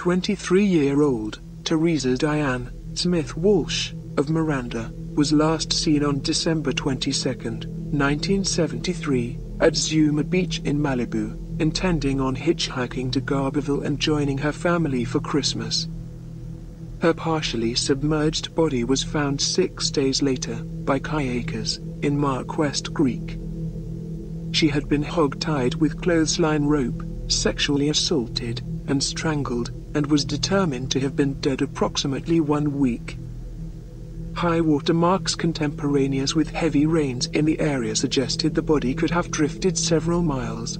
23-year-old Teresa Diane Smith Walsh of Miranda was last seen on December 22, 1973, at Zuma Beach in Malibu, intending on hitchhiking to Garberville and joining her family for Christmas. Her partially submerged body was found 6 days later by kayakers in Mark West Creek. She had been hog-tied with clothesline rope, sexually assaulted, and strangled, and was determined to have been dead approximately 1 week. High water marks contemporaneous with heavy rains in the area suggested the body could have drifted several miles.